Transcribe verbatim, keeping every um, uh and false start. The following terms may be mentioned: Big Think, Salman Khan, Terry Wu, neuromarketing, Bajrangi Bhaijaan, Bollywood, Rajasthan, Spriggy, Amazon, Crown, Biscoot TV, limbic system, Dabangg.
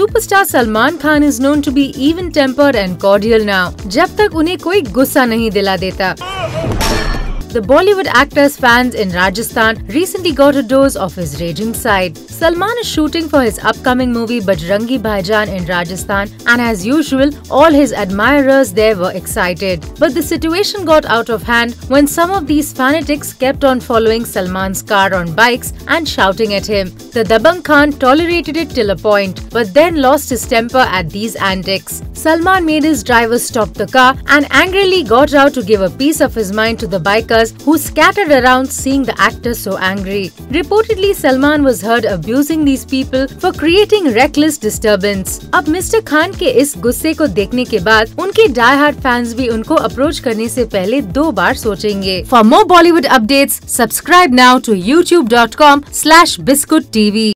Superstar Salman Khan is known to be even tempered and cordial now, जब तक उन्हें कोई गुस्सा नहीं दिला देता। The Bollywood actor's fans in Rajasthan recently got a dose of his raging side. Salman is shooting for his upcoming movie Bajrangi Bhaijaan in Rajasthan, and as usual, all his admirers there were excited. But the situation got out of hand when some of these fanatics kept on following Salman's car on bikes and shouting at him. The Dabangg Khan tolerated it till a point, but then lost his temper at these antics. Salman made his driver stop the car and angrily got out to give a piece of his mind to the biker, who scattered around seeing the actor so angry. Reportedly, Salman was heard abusing these people for creating reckless disturbance. अब mister Khan के इस गुस्से को देखने के बाद उनके die hard fans भी उनको अप्रोच करने से पहले दो बार सोचेंगे। For more Bollywood updates, subscribe now to youtube dot com slash biscuit T V.